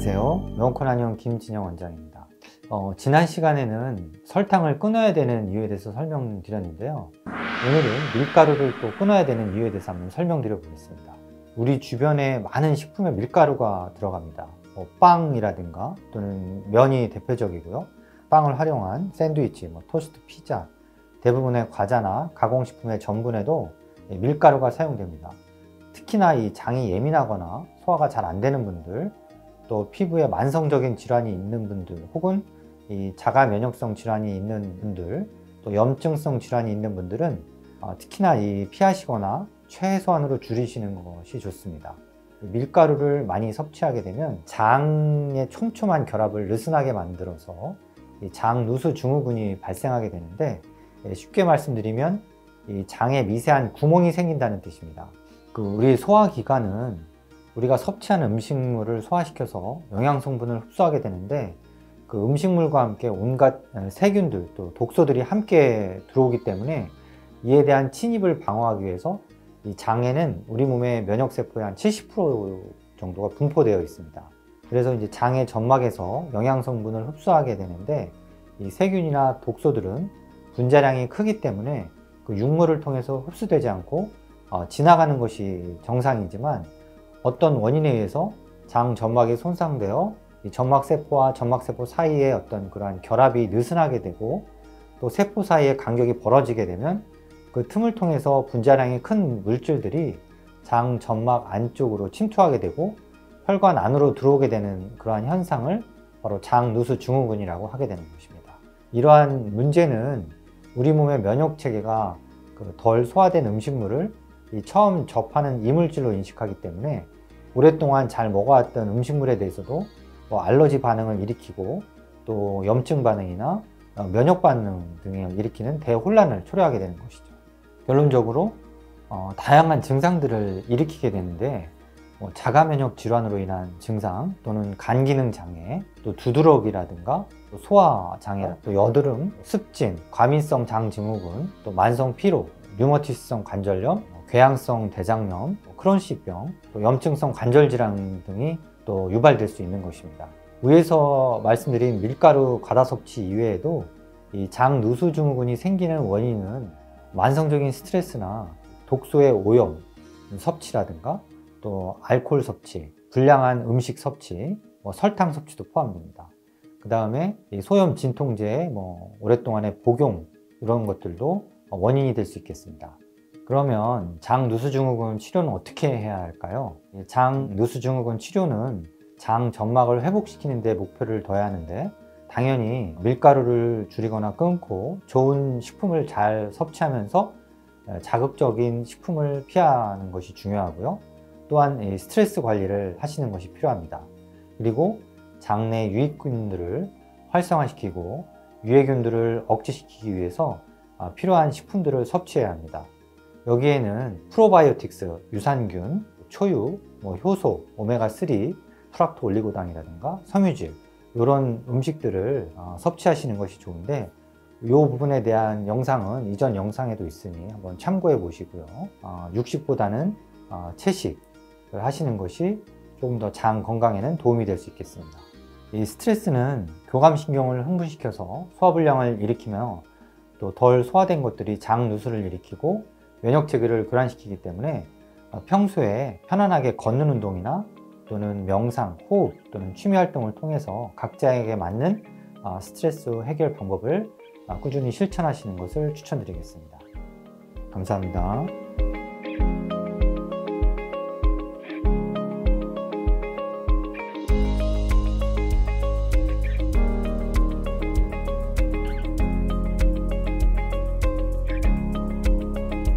안녕하세요. 명옥헌 한의원 김진형 원장입니다. 지난 시간에는 설탕을 끊어야 되는 이유에 대해서 설명드렸는데요. 오늘은 밀가루를 또 끊어야 되는 이유에 대해서 한번 설명드려 보겠습니다. 우리 주변에 많은 식품에 밀가루가 들어갑니다. 빵이라든가 또는 면이 대표적이고요. 빵을 활용한 샌드위치, 토스트, 피자, 대부분의 과자나 가공식품의 전분에도 밀가루가 사용됩니다. 특히나 이 장이 예민하거나 소화가 잘 안 되는 분들, 또 피부에 만성적인 질환이 있는 분들, 혹은 이 자가 면역성 질환이 있는 분들, 또 염증성 질환이 있는 분들은 특히나 이 피하시거나 최소한으로 줄이시는 것이 좋습니다. 밀가루를 많이 섭취하게 되면 장의 촘촘한 결합을 느슨하게 만들어서 이 장 누수 증후군이 발생하게 되는데, 쉽게 말씀드리면 이 장에 미세한 구멍이 생긴다는 뜻입니다. 우리 소화기관은 우리가 섭취한 음식물을 소화시켜서 영양성분을 흡수하게 되는데, 그 음식물과 함께 온갖 세균들, 또 독소들이 함께 들어오기 때문에 이에 대한 침입을 방어하기 위해서 이 장에는 우리 몸의 면역세포의 한 70% 정도가 분포되어 있습니다. 그래서 이제 장의 점막에서 영양성분을 흡수하게 되는데, 이 세균이나 독소들은 분자량이 크기 때문에 그 육물을 통해서 흡수되지 않고 지나가는 것이 정상이지만, 어떤 원인에 의해서 장 점막이 손상되어 이 점막세포와 점막세포 사이에 어떤 그러한 결합이 느슨하게 되고, 또 세포 사이에 간격이 벌어지게 되면 그 틈을 통해서 분자량이 큰 물질들이 장 점막 안쪽으로 침투하게 되고 혈관 안으로 들어오게 되는 그러한 현상을 바로 장 누수 증후군이라고 하게 되는 것입니다. 이러한 문제는 우리 몸의 면역체계가 그 덜 소화된 음식물을 이 처음 접하는 이물질로 인식하기 때문에 오랫동안 잘 먹어왔던 음식물에 대해서도 알러지 반응을 일으키고, 또 염증 반응이나 면역 반응 등을 일으키는 대혼란을 초래하게 되는 것이죠. 결론적으로 다양한 증상들을 일으키게 되는데, 자가 면역 질환으로 인한 증상, 또는 간 기능 장애, 또 두드러기라든가 소화 장애, 또 여드름, 습진, 과민성 장 증후군, 또 만성 피로, 류머티스성 관절염, 궤양성 대장염, 크론시병, 또 염증성 관절 질환 등이 또 유발될 수 있는 것입니다. 위에서 말씀드린 밀가루 과다 섭취 이외에도 이 장 누수 증후군이 생기는 원인은 만성적인 스트레스나 독소의 오염, 섭취라든가 또 알코올 섭취, 불량한 음식 섭취, 설탕 섭취도 포함됩니다. 그 다음에 소염 진통제, 오랫동안의 복용, 이런 것들도 원인이 될 수 있겠습니다. 그러면 장 누수증후군 치료는 어떻게 해야 할까요? 장 누수증후군 치료는 장 점막을 회복시키는 데 목표를 둬야 하는데, 당연히 밀가루를 줄이거나 끊고 좋은 식품을 잘 섭취하면서 자극적인 식품을 피하는 것이 중요하고요. 또한 스트레스 관리를 하시는 것이 필요합니다. 그리고 장내 유익균들을 활성화시키고 유해균들을 억제시키기 위해서 필요한 식품들을 섭취해야 합니다. 여기에는 프로바이오틱스, 유산균, 초유, 효소, 오메가3, 프락토 올리고당이라든가 섬유질, 이런 음식들을 섭취하시는 것이 좋은데, 이 부분에 대한 영상은 이전 영상에도 있으니 한번 참고해 보시고요. 육식보다는 채식을 하시는 것이 조금 더 장 건강에는 도움이 될 수 있겠습니다. 이 스트레스는 교감신경을 흥분시켜서 소화불량을 일으키며, 또 덜 소화된 것들이 장 누수를 일으키고 면역체계를 교란시키기 때문에, 평소에 편안하게 걷는 운동이나 또는 명상, 호흡 또는 취미활동을 통해서 각자에게 맞는 스트레스 해결 방법을 꾸준히 실천하시는 것을 추천드리겠습니다. 감사합니다.